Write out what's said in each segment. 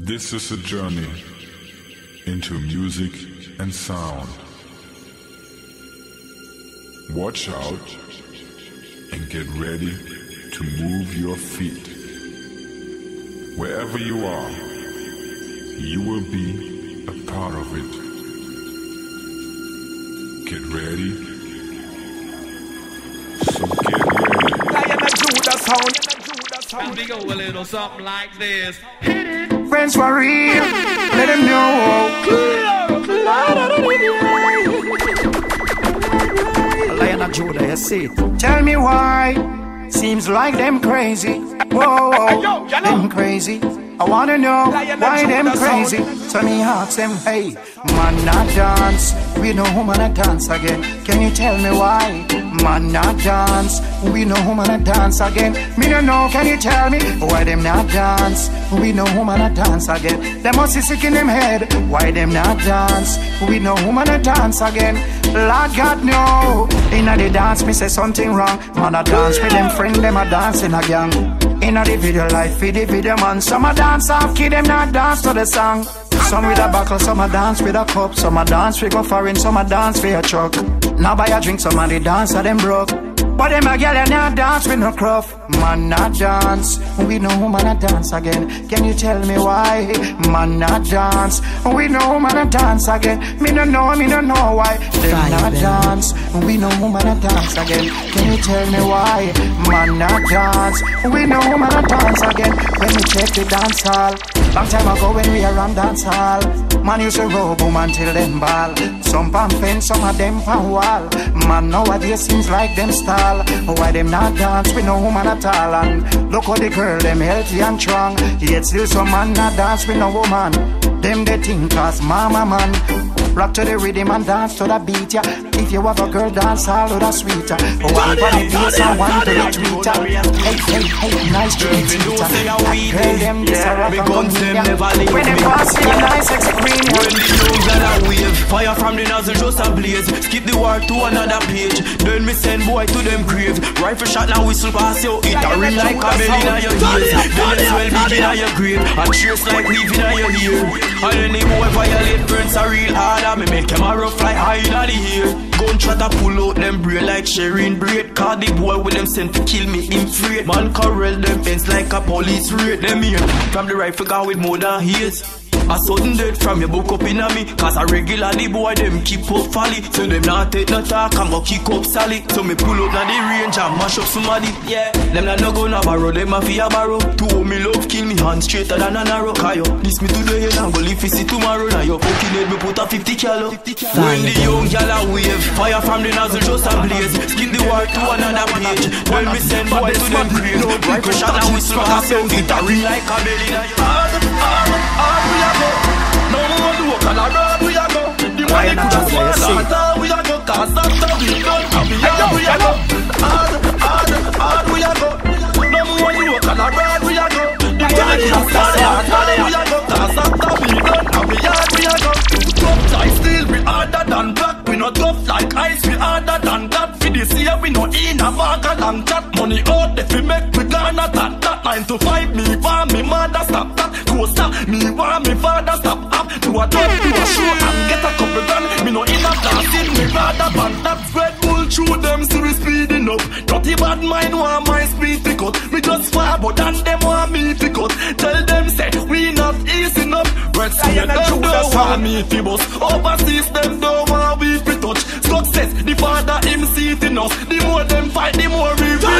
This is a journey into music and sound. Watch out and get ready to move your feet. Wherever you are, you will be a part of it. Get ready. So get ready. And we go a little something like this. Hit it. Friends for real, let them know. Clear. Lion and Judah, you see. Tell me why. Seems like them crazy. Whoa, whoa. Them crazy. I wanna know why them crazy. So me ask them, hey, man not dance. We know woman a dance again. Can you tell me why? Man not dance. We know woman a dance again. Me don't know, can you tell me why them not dance? We know woman a dance again. They must be sick in them head. Why them not dance? We know woman a dance again. Lord God no. Inna the dance me say something wrong. Man a dance with them friend, them a dancing a gang. Inna the video life, feed the video man. Some a dance off, kid them not dance to the song. Some with a buckle, some a dance with a cup. Some a dance we go foreign, some a dance for a truck. Now buy a drink, some a the dance a them broke. But them a girl and not dance with no cruff. Man not dance, we no woman a dance again. Can you tell me why? Man not dance, we no woman a dance again. Me no know why. Them not dance, we no woman a dance again. Can you tell me why? Man not dance, we no woman a dance again. When we check the dance hall, long time ago when we around dance hall, man used to rob woman till them ball. Some pumping, some of them pan wall. Man nowadays seems like them stall. Why them not dance, we no woman at all. And look how the girl, them healthy and strong. Yet still some man not dance with no woman. Them they think as mama man. Rock to the rhythm and dance to the beat, yeah. If you have a girl, dance all to the sweeter. One for the beats and one to the tweeter. Hey, hey, hey, nice dream tweeter. That girl, them, this a rock and come here, yeah. When they pass me a nice ex-screen, yeah. When the nose and a wave, fire from the nozzle just a blaze. Skip the war to another page, then me send boy to them craves. Rifle shot now whistle pass you, it a ring like a bell in your ears. Then as well begin on your grave, a trace like leaving on your ear. And any boy violate friends are real hard. Me make him a rough fly high in the air. Gun try to pull out them braid like sharing braid. Cause the boy with them sent to kill me in freight. Man corral them fence like a police raid. Them here from the rifle guy with more than his. A sudden death from your book up in a me. Cause a regular the boy them keep up folly. So them not take no talk, I'm gonna kick up Sally. So me pull up na the range and mash up somebody. Yeah, them not no gonna borrow, them a fi a borrow. To owe me love kill me hand straighter than an arrow. Cause yo, this me today and go live see tomorrow. Now yo fucking head me put a 50 calo. When the young yalla wave, fire from the nozzle just a blaze. Skin the war to another page. When me send boy to them grave. Rifle shot and whistle pass out, it a ring like a bell in a. No more do a road we are go. The money could have swallowed. We are go. Cause after we go, we are go. Hard we are go. No more do a road we are go. The money could have swallowed. We are go. Cause after we go, we are go. Tough like steel, we harder than black. We not tough like ice, we harder than that. For this year we not in a market and chat. Money out if we make we gone at that. 9 to 5 me for me mother stop that. Stop. Me want me father stop up to a top to a show and get a couple grand. Me no in a dancing, me father band that spread bull through them so we speeding up. Dirty bad mind want my speed pick up. Me just far but than them want me pick up. Tell them say we not easy enough. But see them don't want me fi bus. Overseas them don't want we fi touch. Success the father him sees in us. The more them fight the more we reach. All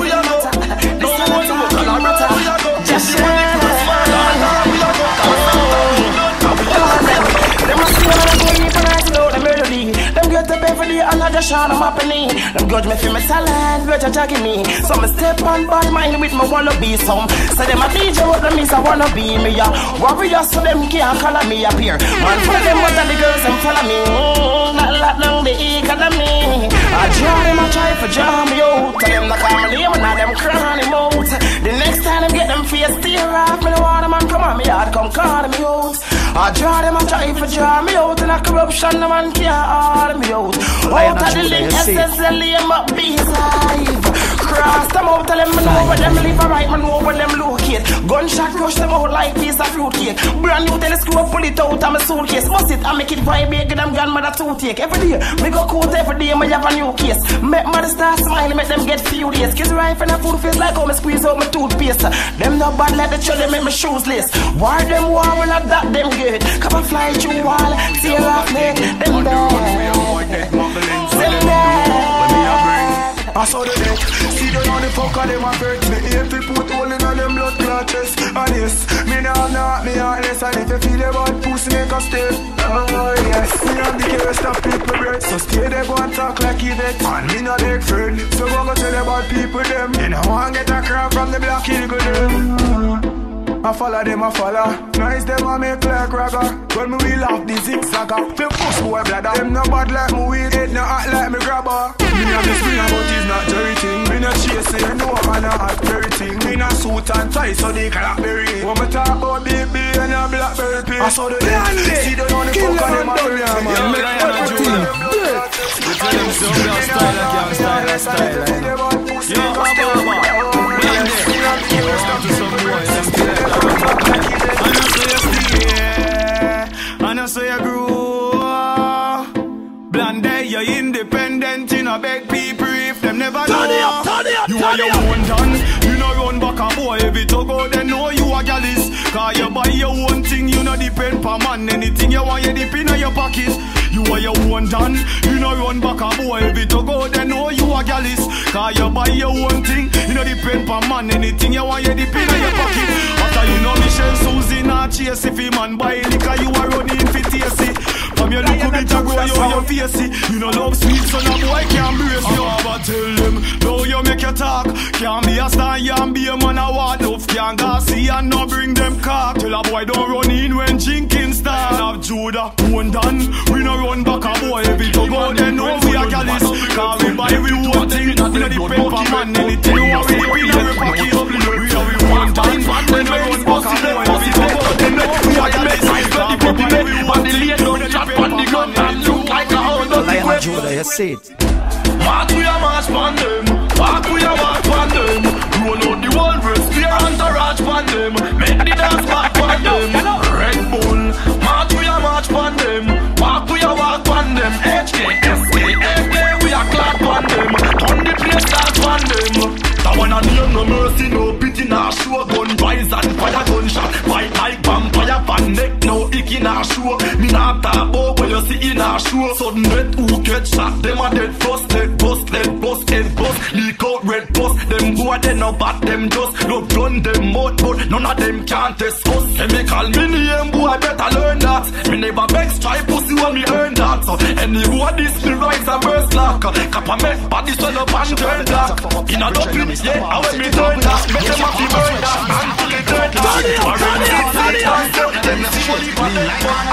we are now. Just say, another shot of happening. Them grudge me for my talent, but you're jacking me. Some step on bad mind with my wallaby. Some say them a DJ, what them is I wanna be. Me a warrior, so them can't color me up here. One for them, what are the girls and follow me? Not like them, the economy. I draw them, I try for jam me out. Tell them that I'm lame, and now them crying him out. The next time them get them face tear off, me the water man come on me yard, come call me out. I draw them, I try for jam me out. And a corruption, the man can't hold me out. Out of the link, SSL, I'm up, be alive. cross them out, tell them over them live a right, man over them locate. Gunshot rush them out like piece of fruitcake. Brand new telescope, pull it out of my suitcase. Bust it and make it vibrate, get them grandmother toothache. Every day, me go court every day, me have a new case. Make mother start smiling, make them get furious. Kiss rife and a food face like how me squeeze out my toothpaste. Them no bad like the children, make me shoesless. War them war, we not that them good. Come and fly through wall, tail off neck, them I saw the neck, see them on the fucker, them a hurt me. If they put all in on them blood clutches, and yes, me now not me heartless. And if you feel about pussy, make a step. Oh yes, me have the carest of people breath. So stay there, go and talk like you vet. And me not make friend, so go tell about people them. And I want get a crowd from the block, you go them. I follow them, I follow. Nice them I make like ragga. When me wheel off the zigzagger, flip push boy bladder. Them no bad like me wheel, it no act like me grabber. Me have the spinner but it's not jerry thing. Me no chasing, no man a hot berry thing. Me no suit and tie so they can't bury it. When me talk about baby and a blackberry pig, I saw the day, see the only fuck on them a hurt me. Yeah, make them do them. You tell them so, we have style like you have style like style. You know, I'm I know so you grew. Blonde, you're independent. You know beg people if them never know. You are your own done. You know run back a boy. If it to go, they know you a gallus. Cause you buy your own thing. You know depend pa man. Anything you want, you dip in your pockets. You are your own done. You know run back a boy. If it to go, they know you a gallus. Cause you buy your own thing. You know depend pa man. Anything you want, you dip in your pocket. After you know Michelle Susie not chase. If a man buy liquor, you are running for TSC. From your look bit a grow, you your facey. You know love sweet, so no boy can't brace you. But tell them, though you make your talk. Can't be a star, you and be a man a ward off. Can't go see and no bring them cock. Tell a boy don't run in when drinking start. Love Judah, one done. We no run back a boy. If it don't go, then no we a gallus. Cause we buy we one thing. We no the paper man. Anything we want, we dip in every pocket. We are we one done. When we run back a boy. If it don't go, then no we a gallus. Cause we buy we one thing. We no the paper man. Look like a hound of the web. Judah, you see it. Mark we a march pon them. Mark we a walk pon them. Roll out the whole rest, clear entourage pon them. Make the dance back pon them. Red Bull. Mark we a march pon them. Mark we a walk pon them. HKSKFK we a clap pon them. Turn the place dance pon them. That one a name no mercy, no pity, nah show. Gun rise and fire gunshot. Fight like vampire, pan neck no icky nah show. Me nah talk bout when you see in a show. Sudden death who get shot, them a dead first. Let bust, head bust, leak out red bust. Them go at them about them just love done them out, but none of them can't test us. They me call me name, boy, I better learn that. Me never vex, try pussy when me earn that. So anyway, this me rise and burst like Kappa mess, body turn up and turn dark. In a double, yeah, I when me turn that. Make them happy burn that, and pull it turn that. I run it, turn it, turn it. Them surely bad, I burn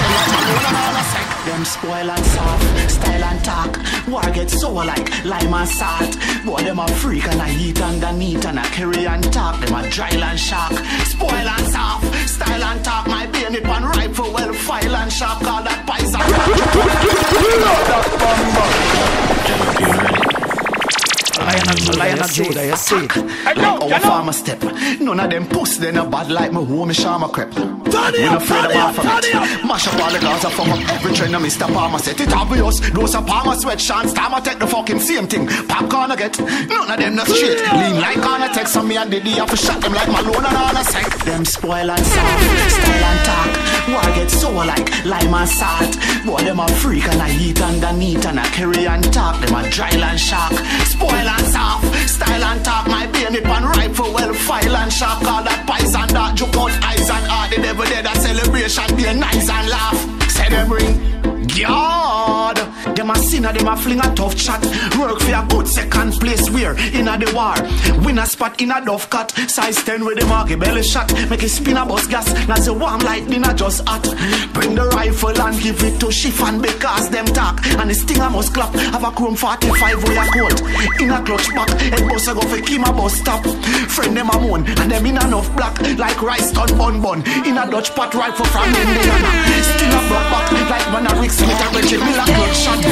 that. Them spoil and soft, style and talk. War get sour like lime and salt. Boy, them a freak and I eat underneath. And I carry and talk, them a dry and shark. Spoil and soft, style and talk. My baby pan ripe for well, file and sharp. Call that pizza. Lion and Judah, you see. Like our farmer step. None of them puss, they no bad like me home, me shama crep. We're not afraid of our family. Mash up all the girls and form up every trend. Now Mr. Palmer set it obvious. Those of Palmer sweat, Sean Stammer take the fucking same thing. Popcorn I get, none of them not straight. Lean like on a text on me and Diddy. I for shot them like Malone and all a sec. Them spoil and soft, style and talk. War get sour like lime and salt. Boy, them a freak and I eat underneath. And I carry and talk, them a dry and shark. Spoil and soft, style and talk. My baby pan ripe for well, file and sharp. All that pies and that joke out eyes and all the devil. There that celebration be a nice and laugh. Say them ring God. Them a sinner, them a fling a tough chat. Work for a good second place where in a the war. Win a spot in a dove cut. Size 10 with them a get belly shot. Make it spin a bus gas. Now say warm like dinner just hot. Bring the rifle and give it to Chiffon because them talk. And the stinger must clap. Have a chrome 45 with a coat. In a clutch back. Head bus a go for Kima bus stop. Friend them a moan. And them in enough black. Like rice done bun bun. In a Dutch pot rifle from Indiana. Still a block back. Like man a Rick Smith a Reggie Miller clutch shot.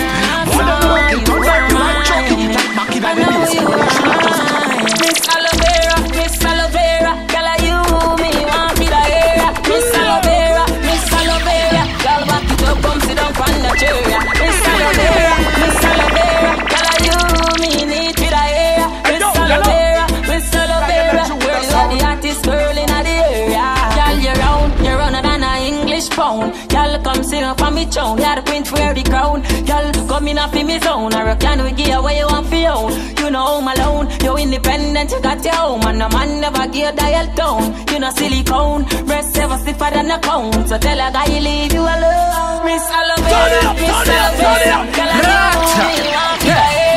Y'all the queen wear the crown. Y'all come in off in me zone. I reckon we give away you want for your own. You know home alone. You independent, you got your home. And a man never give dial tone. You know silicone. Breast ever stiffer than a cone. So tell a guy you leave you alone. Miss Alovera, Miss Alovera,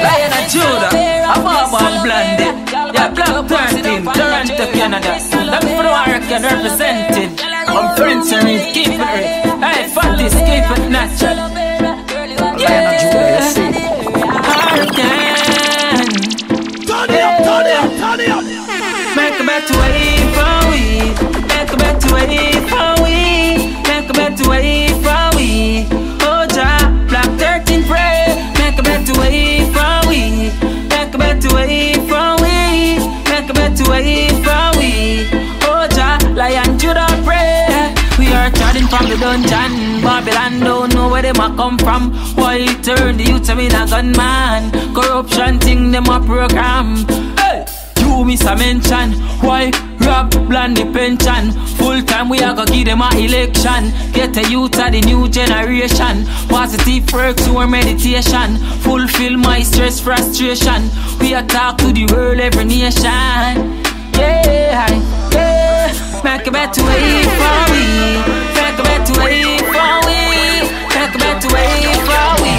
Lion and Judah, a Bob and Blondie. Yeah, Black 13, Toronto, Canada. That's for the American represented. I'm Prince and he's keeping it. Hey, fuck this, keep it natural. Yeah, Hurricane. Turn it up, turn it up, turn it up. Make a better way for we. Make a better way for we. Make a better way for we. Oh, Jah, Black 13 pray. Make a better way for we. Make a better way for we. Make a better way for we. Oh, Jah, Lion Judah pray. We are trading from the dungeon. Babylon don't know where them a come from. Why turn the youth to me a gunman? Corruption thing them a program. Hey, you miss a mention. Why rob Blondie pension? Full time we a go give them a election. Get the youth of the new generation. Positive perks or meditation. Fulfill my stress frustration. We a talk to the world every nation. Yeah, yeah. Make a better way for we. Make a better way for we. Make a better way for we.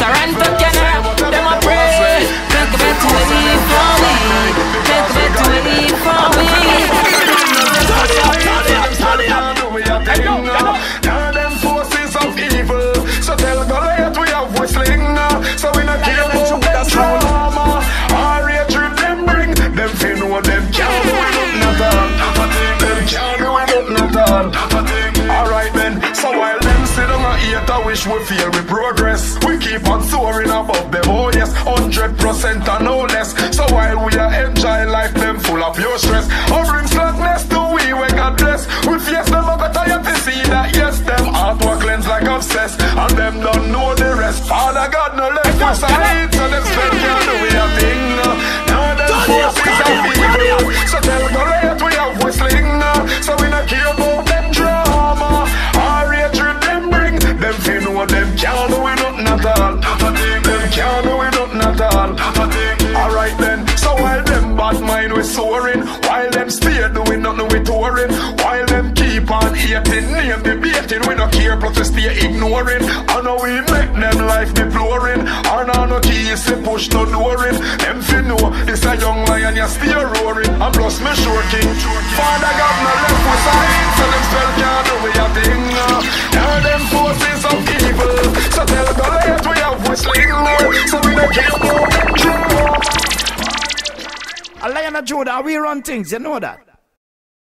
Toronto, Canada, them a pray. Make a better way for we. Make a better way for we. Now them forces of evil, so tell Goliath we are whistling. So we not kill the truth that's true. Wish we feel we progress. We keep on soaring above them, oh yes, 100% and no less. So while we are enjoying life, them full of your stress. Or bring slackness to we when God bless. We face them, I got tired to see that, yes, them artwork cleanse like obsessed. And them don't know the rest. Father God, no left us a hate, so them spend can do we a thing. Now them forces are evil. So tell Goliath we are whistling. So we not care about them drama. Them fi know them can't do it up not all. Them can't do it up not all. Alright then, so while them bad mind we soaring, while them stay doing nothing we touring, while them keep on hating, name debating, we no care plus we stay ignoring. I know we make them life deploring, and I no keys to push no luring. Them fi know it's a young lion you stay roaring, and plus me sure king. Father God no left with signs, so them spell can't do it a thing. Now them forces of evil, so tell Goliath we have whistling, so we don't care about them. A Lion of Judah, we run things, you know that.